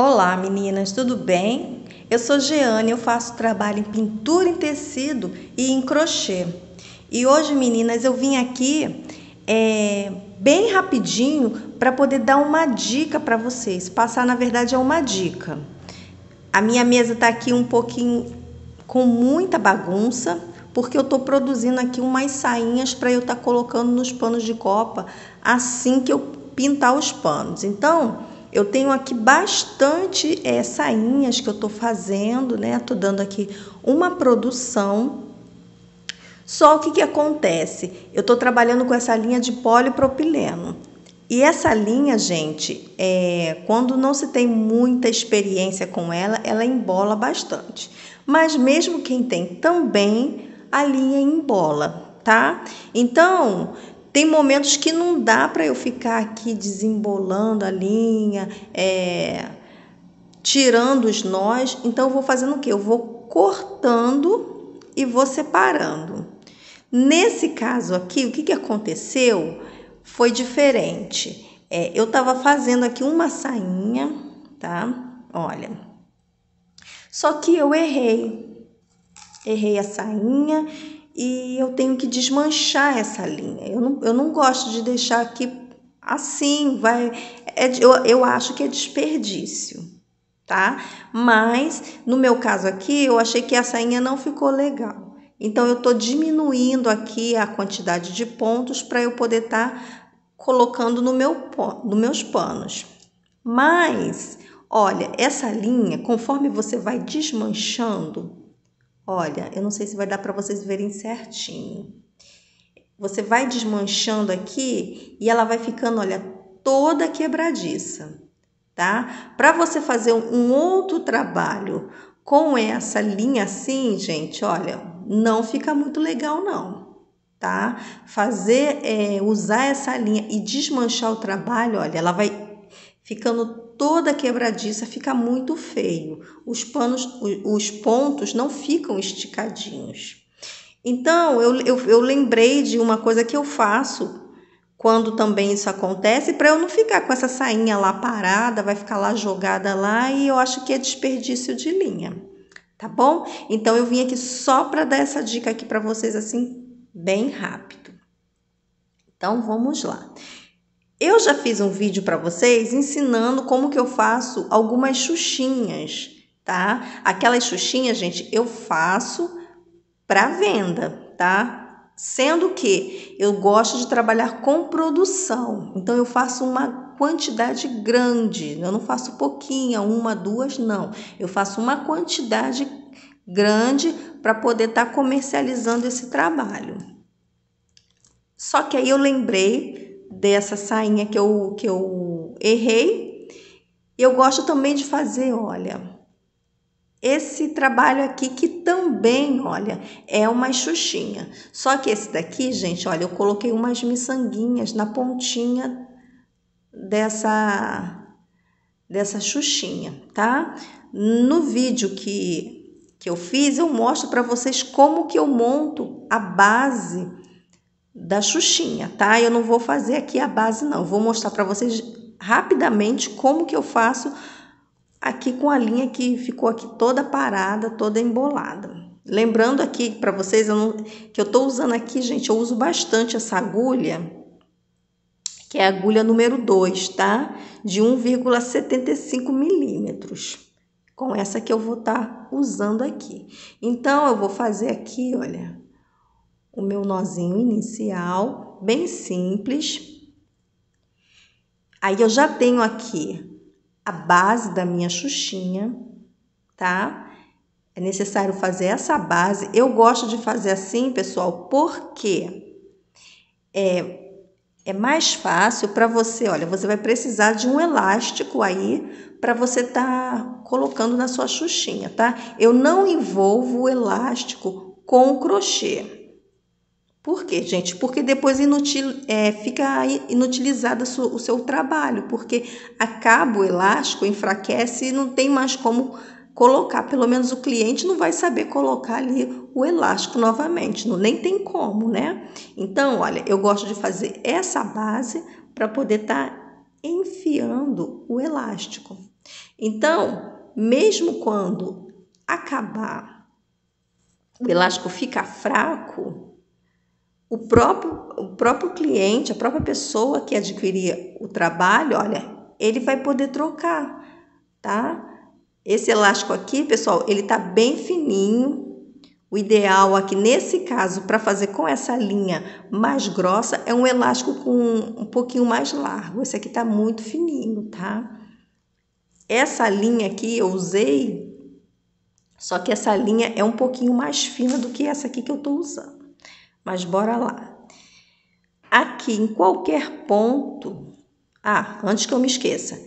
Olá meninas, tudo bem? Eu sou Jeane, eu faço trabalho em pintura em tecido e em crochê. E hoje, meninas, eu vim aqui bem rapidinho para poder dar uma dica para vocês. Passar, na verdade, é uma dica. A minha mesa está aqui um pouquinho com muita bagunça, porque eu estou produzindo aqui umas sainhas para eu estar colocando nos panos de copa assim que eu pintar os panos. Então, eu tenho aqui bastante sainhas que eu estou fazendo, né? Estou dando aqui uma produção. Só o que acontece? Eu estou trabalhando com essa linha de polipropileno. E essa linha, gente, quando não se tem muita experiência com ela, ela embola bastante. Mas mesmo quem tem também, a linha embola, tá? Então, tem momentos que não dá para eu ficar aqui desembolando a linha, tirando os nós. Então, eu vou fazendo o quê? Eu vou cortando e vou separando. Nesse caso aqui, o que aconteceu? Foi diferente. Eu estava fazendo aqui uma sainha, tá? Olha, só que eu errei a sainha e eu tenho que desmanchar essa linha. Eu não gosto de deixar aqui assim, eu acho que é desperdício, tá? Mas no meu caso aqui, eu achei que a sainha não ficou legal. Então, eu estou diminuindo aqui a quantidade de pontos para eu poder estar colocando nos meus panos. Mas, olha, essa linha, conforme você vai desmanchando, olha, eu não sei se vai dar para vocês verem certinho. Você vai desmanchando aqui e ela vai ficando, olha, toda quebradiça, tá? Para você fazer um outro trabalho com essa linha assim, gente, olha, não fica muito legal não, tá? Usar essa linha e desmanchar o trabalho, olha, ela vai ficando toda quebradiça, fica muito feio. Os panos, os pontos não ficam esticadinhos. Então, eu lembrei de uma coisa que eu faço quando também isso acontece, para eu não ficar com essa sainha lá parada, vai ficar lá jogada lá, e eu acho que é desperdício de linha. Tá bom? Então, eu vim aqui só para dar essa dica aqui para vocês, assim, bem rápido. Então, vamos lá. Eu já fiz um vídeo para vocês ensinando como que eu faço algumas xuxinhas, tá? Aquelas xuxinhas, gente, eu faço para venda, tá? Sendo que eu gosto de trabalhar com produção. Então, eu faço uma quantidade grande, eu não faço pouquinha, uma, duas, não. Eu faço uma quantidade grande para poder estar comercializando esse trabalho. Só que aí eu lembrei dessa sainha que eu errei. Eu gosto também de fazer, olha, esse trabalho aqui que também, olha, é uma xuxinha. Só que esse daqui, gente, olha, eu coloquei umas miçanguinhas na pontinha dessa xuxinha, tá? No vídeo que eu fiz, eu mostro para vocês como que eu monto a base da xuxinha, tá? Eu não vou fazer aqui a base, não. Eu vou mostrar para vocês rapidamente como que eu faço aqui com a linha que ficou aqui toda parada, toda embolada. Lembrando aqui para vocês que eu tô usando aqui, gente, eu uso bastante essa agulha, que é a agulha número 2, tá? De 1,75 milímetros. Com essa que eu vou estar usando aqui. Então, eu vou fazer aqui, olha, o meu nozinho inicial, bem simples. Aí, eu já tenho aqui a base da minha xuxinha, tá? É necessário fazer essa base. Eu gosto de fazer assim, pessoal, porque é mais fácil para você, olha, você vai precisar de um elástico aí para você tá colocando na sua xuxinha, tá? Eu não envolvo o elástico com o crochê. Por quê, gente? Porque depois fica inutilizado o seu trabalho, porque acaba o elástico, enfraquece e não tem mais como colocar. Pelo menos o cliente não vai saber colocar ali o elástico novamente, nem tem como, né? Então, olha, eu gosto de fazer essa base para poder estar enfiando o elástico. Então, mesmo quando acabar, o elástico fica fraco, o próprio cliente, a própria pessoa que adquirir o trabalho, olha, ele vai poder trocar, tá? Esse elástico aqui, pessoal, ele tá bem fininho. O ideal aqui, nesse caso, para fazer com essa linha mais grossa, é um elástico com um pouquinho mais largo. Esse aqui tá muito fininho, tá? Essa linha aqui eu usei, só que essa linha é um pouquinho mais fina do que essa aqui que eu tô usando. Mas bora lá. Aqui, em qualquer ponto... Ah, antes que eu me esqueça,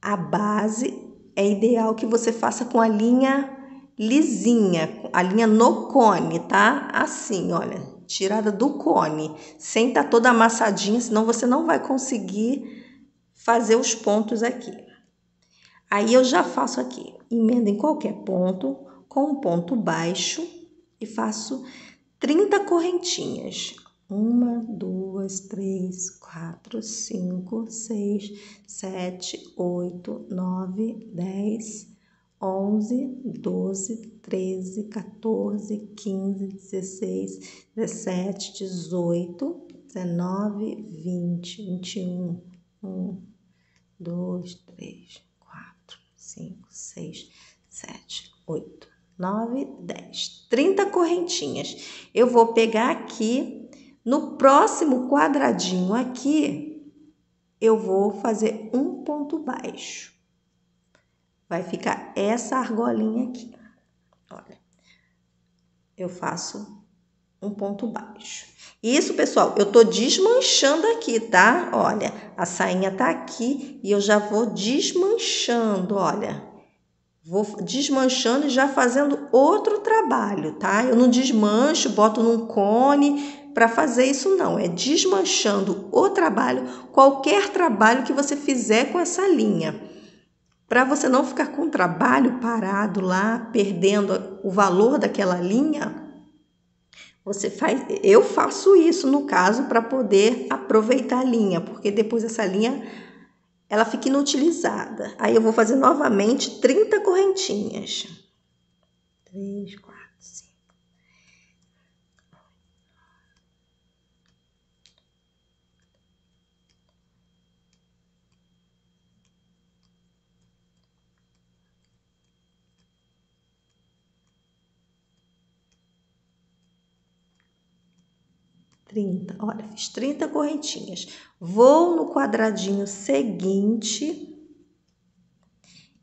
a base é ideal que você faça com a linha... lisinha, a linha no cone, tá? Assim, olha, tirada do cone, sem estar toda amassadinha, senão você não vai conseguir fazer os pontos aqui. Aí eu já faço aqui, emendo em qualquer ponto, com um ponto baixo e faço 30 correntinhas. 30 correntinhas. Eu vou pegar aqui, no próximo quadradinho aqui, eu vou fazer um ponto baixo. Vai ficar essa argolinha aqui, olha, eu faço um ponto baixo. Isso, pessoal, eu tô desmanchando aqui, tá? Olha, a sainha tá aqui e eu já vou desmanchando, olha. Vou desmanchando e já fazendo outro trabalho, tá? Eu não desmancho, boto num cone para fazer isso, não. É desmanchando o trabalho, qualquer trabalho que você fizer com essa linha. Para você não ficar com o trabalho parado lá, perdendo o valor daquela linha, você faz, eu faço isso no caso para poder aproveitar a linha, porque depois essa linha ela fica inutilizada. Aí eu vou fazer novamente 30 correntinhas. 3, 4, 5. 30, olha, fiz 30 correntinhas. Vou no quadradinho seguinte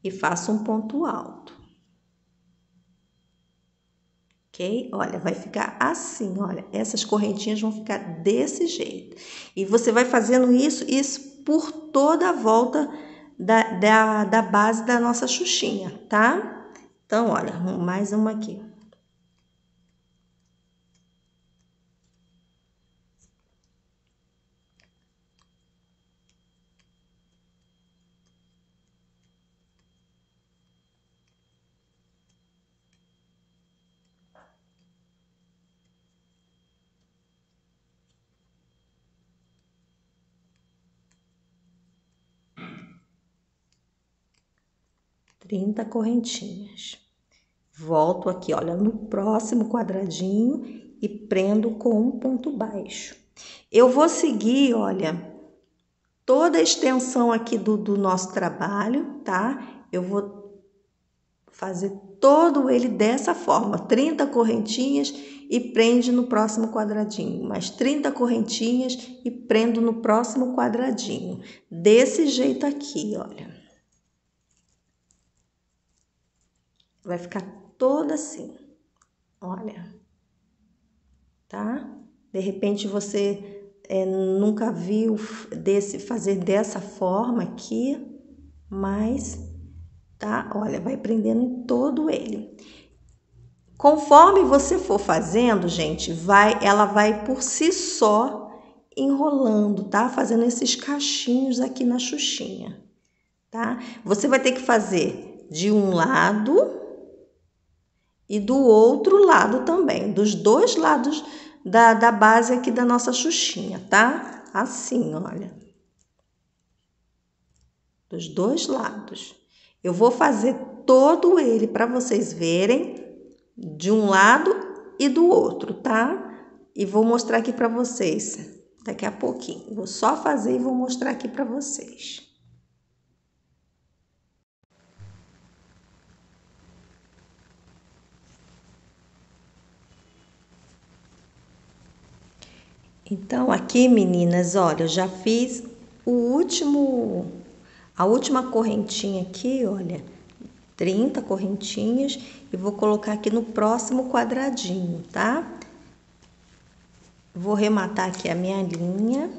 e faço um ponto alto. Ok? Olha, vai ficar assim, olha. Essas correntinhas vão ficar desse jeito. E você vai fazendo isso por toda a volta da base da nossa xuxinha, tá? Então, olha, mais uma aqui. Correntinhas. Volto aqui, olha, no próximo quadradinho e prendo com um ponto baixo. Eu vou seguir, olha, toda a extensão aqui do nosso trabalho, tá? Eu vou fazer todo ele dessa forma, 30 correntinhas e prende no próximo quadradinho, mais 30 correntinhas e prendo no próximo quadradinho, desse jeito aqui, olha. Vai ficar toda assim, olha, tá? De repente você nunca viu fazer dessa forma aqui, mas, tá? Olha, vai prendendo em todo ele. Conforme você for fazendo, gente, ela vai por si só enrolando, tá? Fazendo esses cachinhos aqui na xuxinha, tá? Você vai ter que fazer de um lado... E do outro lado também, dos dois lados da base aqui da nossa xuxinha, tá? Assim, olha. Dos dois lados. Eu vou fazer todo ele para vocês verem de um lado e do outro, tá? E vou mostrar aqui para vocês daqui a pouquinho. Vou só fazer e vou mostrar aqui para vocês. Então, aqui, meninas, olha, eu já fiz a última correntinha aqui, olha, 30 correntinhas, e vou colocar aqui no próximo quadradinho, tá? Vou rematar aqui a minha linha.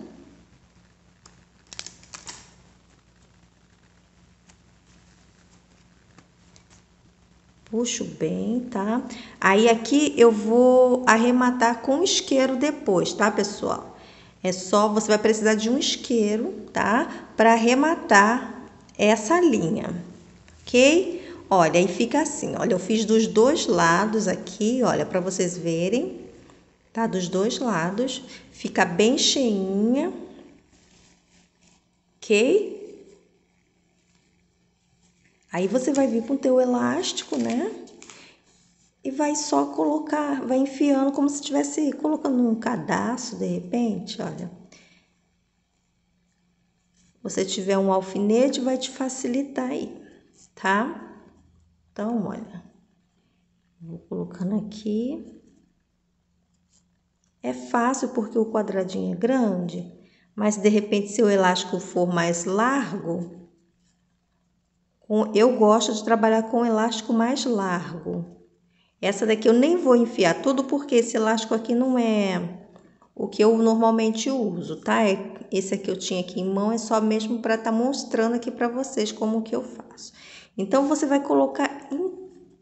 Puxo bem, tá? Aí aqui eu vou arrematar com isqueiro depois, tá, pessoal? É só, você vai precisar de um isqueiro, tá? Para arrematar essa linha, ok? Olha, aí fica assim, olha, eu fiz dos dois lados aqui, olha, para vocês verem, tá? Dos dois lados, fica bem cheinha, ok? Aí você vai vir com o teu elástico, né? E vai só colocar, vai enfiando como se estivesse colocando um cadarço, de repente, olha. Você tiver um alfinete, vai te facilitar aí, tá? Então, olha. Vou colocando aqui. É fácil porque o quadradinho é grande, mas de repente se o elástico for mais largo, eu gosto de trabalhar com um elástico mais largo. Essa daqui eu nem vou enfiar tudo porque esse elástico aqui não é o que eu normalmente uso, tá? Esse aqui eu tinha aqui em mão, é só mesmo para estar mostrando aqui para vocês como que eu faço. Então, você vai colocar em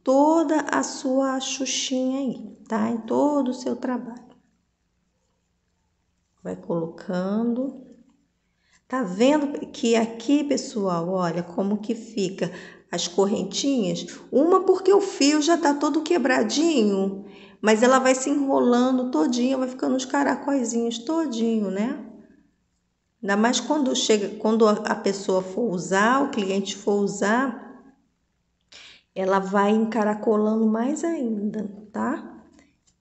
toda a sua xuxinha aí, tá? Em todo o seu trabalho. Vai colocando. Tá vendo que aqui, pessoal, olha como que fica as correntinhas? Uma porque o fio já tá todo quebradinho, mas ela vai se enrolando todinha, vai ficando uns caracóizinhos todinho, né? Ainda mais quando a pessoa for usar, o cliente for usar, ela vai encaracolando mais ainda, tá?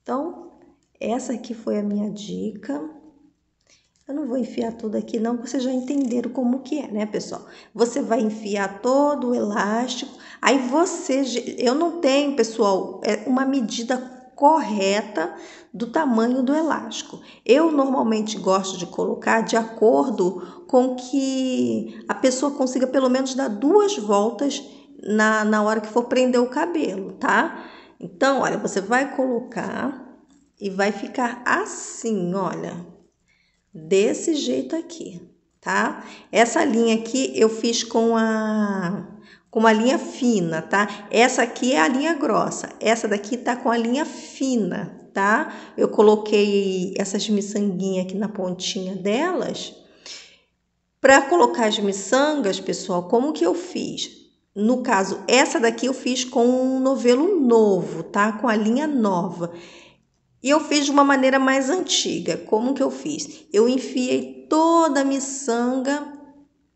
Então, essa aqui foi a minha dica. Eu não vou enfiar tudo aqui não, vocês já entenderam como que é, né, pessoal? Você vai enfiar todo o elástico, aí você... Eu não tenho, pessoal, uma medida correta do tamanho do elástico. Eu normalmente gosto de colocar de acordo com que a pessoa consiga pelo menos dar 2 voltas na hora que for prender o cabelo, tá? Então, olha, você vai colocar e vai ficar assim, olha... Desse jeito aqui, tá? Essa linha aqui eu fiz com a linha fina, tá? Essa aqui é a linha grossa, essa daqui tá com a linha fina, tá? Eu coloquei essas miçanguinhas aqui na pontinha delas. Para colocar as miçangas, pessoal, como que eu fiz? No caso, essa daqui eu fiz com um novelo novo, tá? Com a linha nova. E eu fiz de uma maneira mais antiga. Como que eu fiz? Eu enfiei toda a miçanga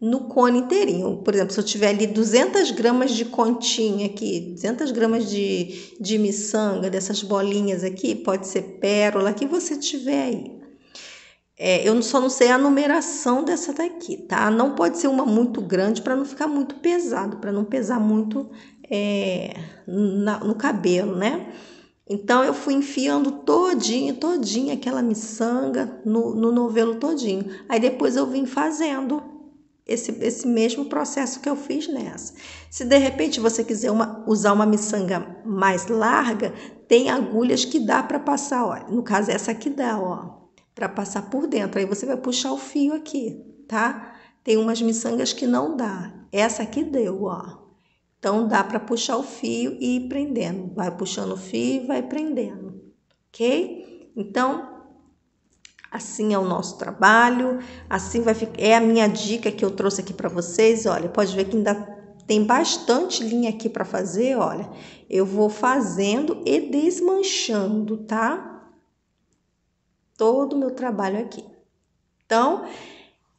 no cone inteirinho. Por exemplo, se eu tiver ali 200 gramas de continha aqui, 200 gramas de miçanga, dessas bolinhas aqui, pode ser pérola, que você tiver aí. Eu só não sei a numeração dessa daqui, tá? Não pode ser uma muito grande para não ficar muito pesado, para não pesar muito no cabelo, né? Então, eu fui enfiando todinha aquela miçanga no novelo todinho. Aí, depois eu vim fazendo esse mesmo processo que eu fiz nessa. Se, de repente, você quiser usar uma miçanga mais larga, tem agulhas que dá para passar, olha. No caso, essa aqui dá, ó, para passar por dentro. Aí, você vai puxar o fio aqui, tá? Tem umas miçangas que não dá. Essa aqui deu, ó. Então, dá para puxar o fio e ir prendendo. Vai puxando o fio e vai prendendo, ok? Então, assim é o nosso trabalho. Assim vai ficar... É a minha dica que eu trouxe aqui para vocês. Olha, pode ver que ainda tem bastante linha aqui para fazer, olha. Eu vou fazendo e desmanchando, tá? Todo o meu trabalho aqui. Então,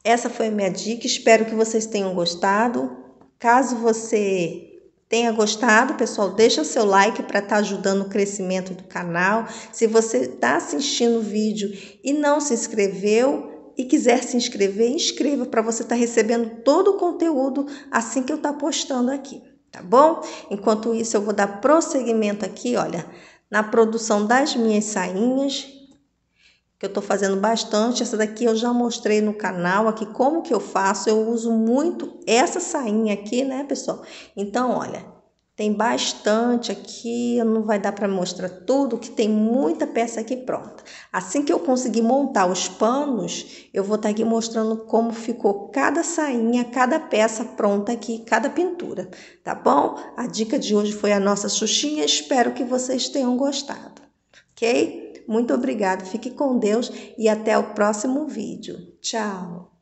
essa foi a minha dica. Espero que vocês tenham gostado. Caso você tenha gostado, pessoal, deixa seu like para estar ajudando o crescimento do canal. Se você está assistindo o vídeo e não se inscreveu e quiser se inscrever, inscreva para você estar recebendo todo o conteúdo assim que eu estar postando aqui, tá bom? Enquanto isso, eu vou dar prosseguimento aqui, olha, na produção das minhas sainhas, que eu estou fazendo bastante. Essa daqui eu já mostrei no canal aqui como que eu faço. Eu uso muito essa sainha aqui, né, pessoal? Então, olha, tem bastante aqui, não vai dar para mostrar tudo, que tem muita peça aqui pronta. Assim que eu conseguir montar os panos, eu vou estar aqui mostrando como ficou cada sainha, cada peça pronta aqui, cada pintura, tá bom? A dica de hoje foi a nossa xuxinha, espero que vocês tenham gostado, ok? Muito obrigada, fique com Deus e até o próximo vídeo. Tchau!